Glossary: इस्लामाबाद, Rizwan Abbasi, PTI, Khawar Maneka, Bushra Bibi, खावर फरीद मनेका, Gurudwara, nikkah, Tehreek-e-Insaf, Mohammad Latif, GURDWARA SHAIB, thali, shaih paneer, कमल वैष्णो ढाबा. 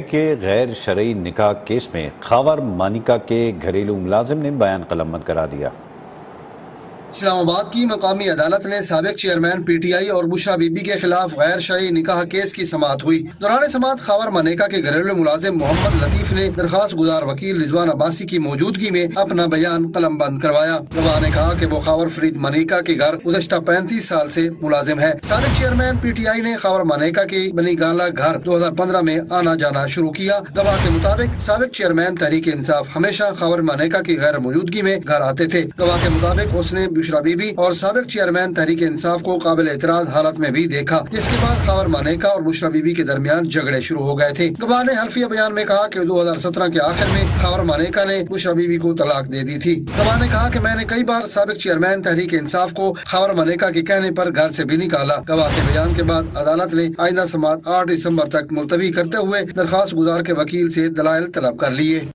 के गैर शरई निकाह केस में खावर मानिका के घरेलू मुलाजिम ने बयान कलमत करा दिया। इस्लामाबाद की मकामी अदालत ने साबिक चेयरमैन PTI और बुशरा बीबी के खिलाफ गैर शरई निकाह केस की समात हुई। दौरान समात खावर मनेका के घरेलू मुलाजिम मोहम्मद लतीफ ने दरखास्त गुजार वकील रिजवान अब्बासी की मौजूदगी में अपना बयान कलम बंद करवाया। गवाह ने कहा कि वो खावर फरीद मनेका के घर गुज़श्ता 35 साल से मुलाजिम है। साबिक चेयरमैन PTI ने खावर मनेका की बनी गाला घर 2015 में आना जाना शुरू किया। गवाह के मुताबिक साबिक चेयरमैन तहरीक इंसाफ हमेशा खावर मनेका की गैर मौजूदगी में घर आते थे। गवाह के मुताबिक उसने बुशरा बीबी और साबिक चेयरमैन तहरीक इंसाफ को काबिल एतराज हालत में भी देखा, जिसके बाद खबर मानेका और बुशरा बीबी के दरमियान झगड़े शुरू हो गए थे। गवाह ने हल्फिया बयान में कहा कि 2017 के आखिर में खबर मानेका ने बुशरा बीबी को तलाक दे दी थी। गवाह ने कहा कि मैंने कई बार साबिक चेयरमैन तहरीक इंसाफ को खबर मानेका के कहने पर घर से भी निकाला। गवाह के बयान के बाद अदालत ने आइंदा समात 8 दिसम्बर तक मुलतवी करते हुए दरखास्त गुजार के वकील से दलाइल तलब कर लिए।